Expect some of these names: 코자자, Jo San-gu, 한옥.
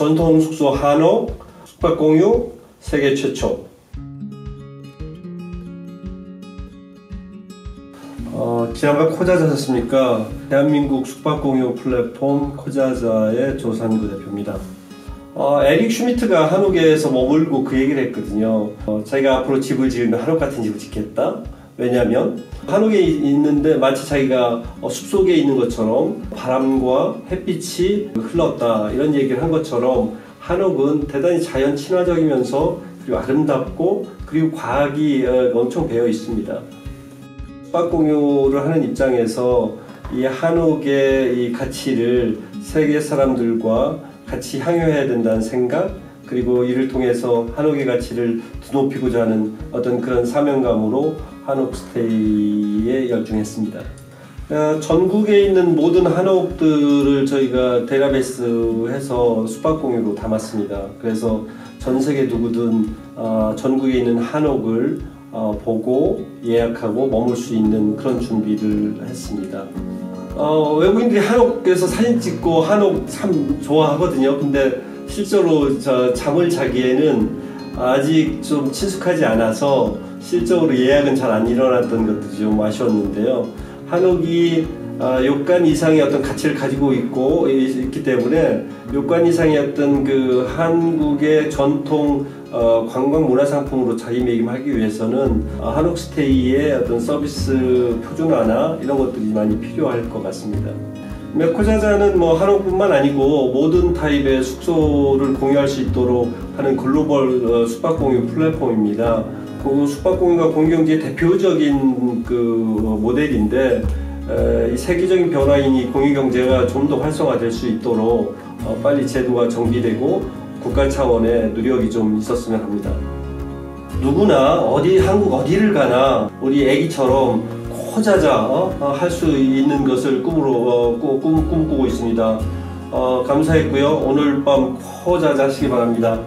전통 숙소 한옥, 숙박 공유, 세계 최초. 지난번 코자자 하셨습니까? 대한민국 숙박 공유 플랫폼 코자자의 조산구 대표입니다. 에릭 슈미트가 한옥에서 머물고 그 얘기를 했거든요. 자기가 앞으로 집을 지으면 한옥 같은 집을 짓겠다. 왜냐면 한옥에 있는데 마치 자기가 숲속에 있는 것처럼 바람과 햇빛이 흘렀다 이런 얘기를 한 것처럼 한옥은 대단히 자연 친화적이면서 그리고 아름답고 그리고 과학이 엄청 배어 있습니다. 숙박 공유를 하는 입장에서 이 한옥의 이 가치를 세계 사람들과 같이 향유해야 된다는 생각, 그리고 이를 통해서 한옥의 가치를 높이고자 하는 어떤 그런 사명감으로 한옥 스테이에 열중했습니다. 전국에 있는 모든 한옥들을 저희가 데이터베이스해서 숙박 공유로 담았습니다. 그래서 전 세계 누구든 전국에 있는 한옥을 보고 예약하고 머물 수 있는 그런 준비를 했습니다. 외국인들이 한옥에서 사진 찍고 한옥 참 좋아하거든요. 근데 실제로 잠을 자기에는 아직 좀 친숙하지 않아서 실적으로 예약은 잘 안 일어났던 것도 좀 아쉬웠는데요. 한옥이 욕관 이상의 어떤 가치를 가지고 있기 때문에 욕관 이상의 어떤 그 한국의 전통 관광 문화 상품으로 자리매김하기 위해서는 한옥 스테이의 어떤 서비스 표준화나 이런 것들이 많이 필요할 것 같습니다. 코자자는 한옥뿐만 아니고 모든 타입의 숙소를 공유할 수 있도록 하는 글로벌 숙박 공유 플랫폼입니다. 그 숙박 공유가 공유경제의 대표적인 그 모델인데 이 세계적인 변화인 이 공유경제가 좀 더 활성화될 수 있도록 빨리 제도가 정비되고 국가 차원의 노력이 좀 있었으면 합니다. 누구나 한국 어디를 가나 우리 애기처럼 코자자 할 수 있는 것을 꿈꾸고 있습니다. 감사했고요. 오늘 밤 코자자 하시기 바랍니다.